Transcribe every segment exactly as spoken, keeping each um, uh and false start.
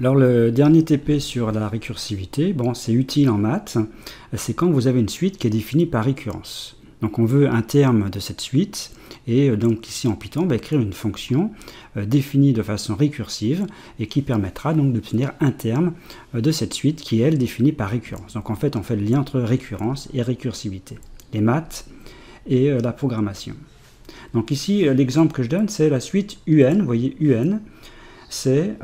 Alors le dernier T P sur la récursivité, bon, c'est utile en maths, c'est quand vous avez une suite qui est définie par récurrence. Donc on veut un terme de cette suite, et donc ici en Python, on va écrire une fonction définie de façon récursive, et qui permettra donc d'obtenir un terme de cette suite qui est, elle, définie par récurrence. Donc en fait, on fait le lien entre récurrence et récursivité, les maths et la programmation. Donc ici, l'exemple que je donne, c'est la suite U N, vous voyez U N, c'est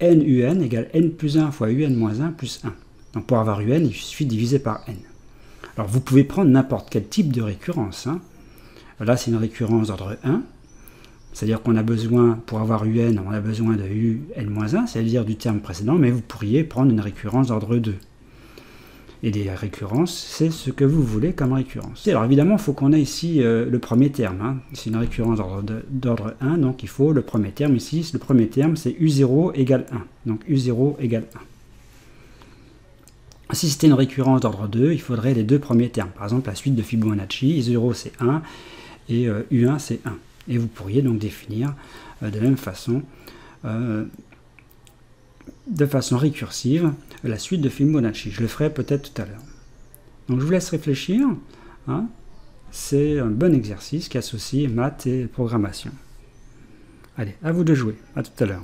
N U N égale N plus un fois U N moins un plus un. Donc pour avoir U N, il suffit de diviser par N. Alors vous pouvez prendre n'importe quel type de récurrence, hein. Là c'est une récurrence d'ordre un, c'est-à-dire qu'on a besoin, pour avoir U N, on a besoin de U N moins un, c'est-à-dire du terme précédent, mais vous pourriez prendre une récurrence d'ordre deux. Et des récurrences, c'est ce que vous voulez comme récurrence. Alors évidemment, il faut qu'on ait ici euh, le premier terme, hein. C'est une récurrence d'ordre un, donc il faut le premier terme ici, le premier terme c'est U zéro égale un, donc U zéro égale un. Si c'était une récurrence d'ordre deux, il faudrait les deux premiers termes. Par exemple, la suite de Fibonacci, U zéro c'est un et euh, U un c'est un. Et vous pourriez donc définir euh, de la même façon, euh, de façon récursive, la suite de Fibonacci. Je le ferai peut-être tout à l'heure. Donc je vous laisse réfléchir, hein. C'est un bon exercice qui associe maths et programmation. Allez, à vous de jouer. À tout à l'heure.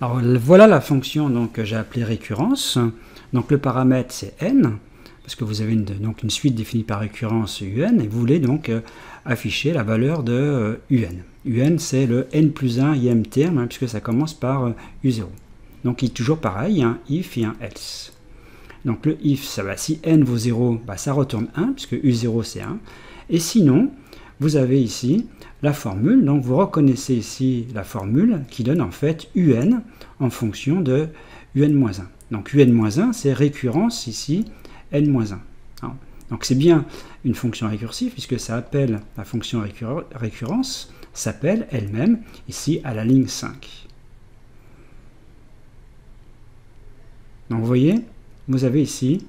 Alors voilà la fonction donc, que j'ai appelée récurrence. Donc le paramètre c'est n, parce que vous avez une, donc, une suite définie par récurrence un, et vous voulez donc euh, afficher la valeur de euh, un. un c'est le n plus unième terme, hein, puisque ça commence par euh, U zéro. Donc il est toujours pareil, il y a un if et un else. Donc le if, ça va, si n vaut zéro, bah, ça retourne un, puisque U zéro c'est un. Et sinon, vous avez ici la formule, donc vous reconnaissez ici la formule qui donne en fait un en fonction de un moins un. Donc un moins un, c'est récurrence ici, n moins un. Donc c'est bien une fonction récursive, puisque ça appelle la fonction récurrence, s'appelle elle-même ici à la ligne cinq. Donc vous voyez, vous avez ici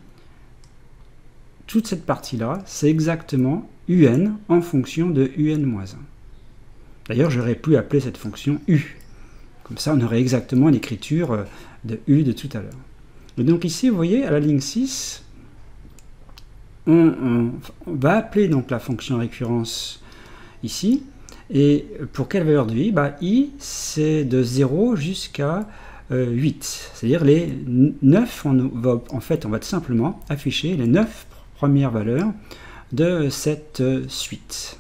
toute cette partie-là, c'est exactement un en fonction de un moins un. D'ailleurs, j'aurais pu appeler cette fonction U. Comme ça, on aurait exactement l'écriture de U de tout à l'heure. Donc ici, vous voyez, à la ligne six, on, on, on va appeler donc la fonction récurrence ici. Et pour quelle valeur de I, bah, I, c'est de zéro jusqu'à euh, huit. C'est-à-dire les neuf, on va, en fait, on va tout simplement afficher les neuf premières valeurs de cette suite.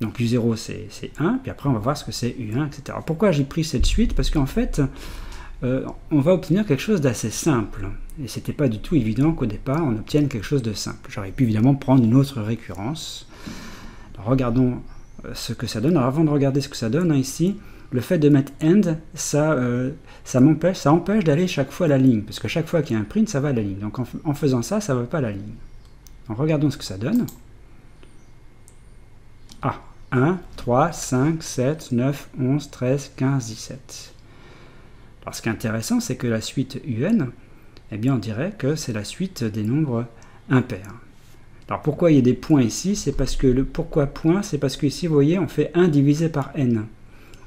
Donc U zéro c'est un, puis après on va voir ce que c'est U un, et cetera. Alors pourquoi j'ai pris cette suite? Parce qu'en fait, euh, on va obtenir quelque chose d'assez simple. Et c'était pas du tout évident qu'au départ on obtienne quelque chose de simple. J'aurais pu évidemment prendre une autre récurrence. Alors regardons ce que ça donne. Alors avant de regarder ce que ça donne, hein, ici, le fait de mettre end, ça, euh, ça m'empêche, ça empêche d'aller chaque fois à la ligne. Parce que chaque fois qu'il y a un print, ça va à la ligne. Donc en, en faisant ça, ça ne va pas à la ligne. Alors regardons ce que ça donne. Ah, un, trois, cinq, sept, neuf, onze, treize, quinze, dix-sept. Alors ce qui est intéressant, c'est que la suite un, eh bien on dirait que c'est la suite des nombres impairs. Alors pourquoi il y a des points ici? C'est parce que le pourquoi point, c'est parce que ici, vous voyez, on fait un divisé par n.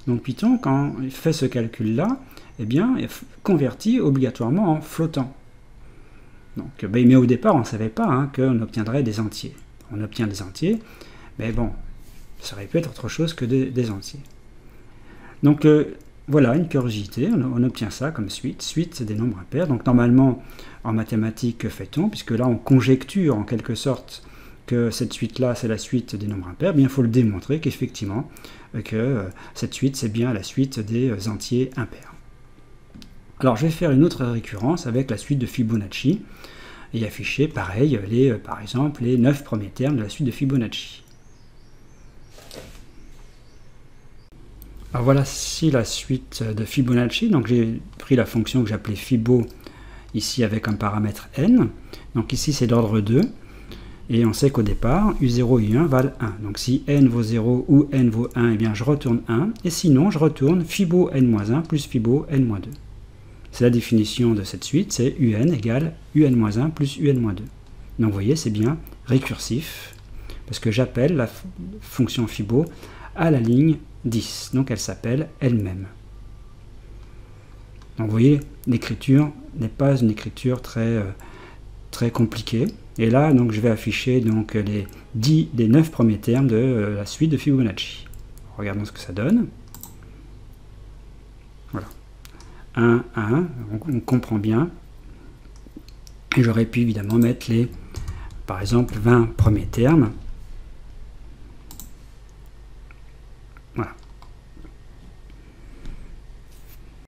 Donc Python, quand il fait ce calcul-là, eh bien, il convertit obligatoirement en flottant. Donc, ben, mais au départ, on ne savait pas hein, qu'on obtiendrait des entiers. On obtient des entiers, mais bon, ça aurait pu être autre chose que de, des entiers. Donc euh, voilà, une curiosité, on, on obtient ça comme suite. Suite, c'est des nombres impairs. Donc normalement, en mathématiques, que fait-on? Puisque là, on conjecture en quelque sorte que cette suite-là, c'est la suite des nombres impairs, eh bien, il faut le démontrer qu'effectivement, que cette suite, c'est bien la suite des entiers impairs. Alors, je vais faire une autre récurrence avec la suite de Fibonacci, et afficher, pareil, les, par exemple, les neuf premiers termes de la suite de Fibonacci. Alors voilà, si la suite de Fibonacci, donc j'ai pris la fonction que j'appelais Fibo, ici avec un paramètre n, donc ici c'est d'ordre deux, et on sait qu'au départ, u zéro et u un valent un, donc si n vaut zéro ou n vaut un, eh bien je retourne un, et sinon je retourne Fibo n moins un plus Fibo n moins deux. C'est la définition de cette suite, c'est un égale un moins un plus un moins deux. Donc vous voyez, c'est bien récursif, parce que j'appelle la fonction Fibo à la ligne dix, donc elle s'appelle elle-même. Donc vous voyez, l'écriture n'est pas une écriture très, très compliquée. Et là, donc, je vais afficher donc, les, dix, les neuf premiers termes de euh, la suite de Fibonacci. Regardons ce que ça donne. Voilà. un, un, on, on comprend bien. Et j'aurais pu évidemment mettre les, par exemple, vingt premiers termes. Voilà.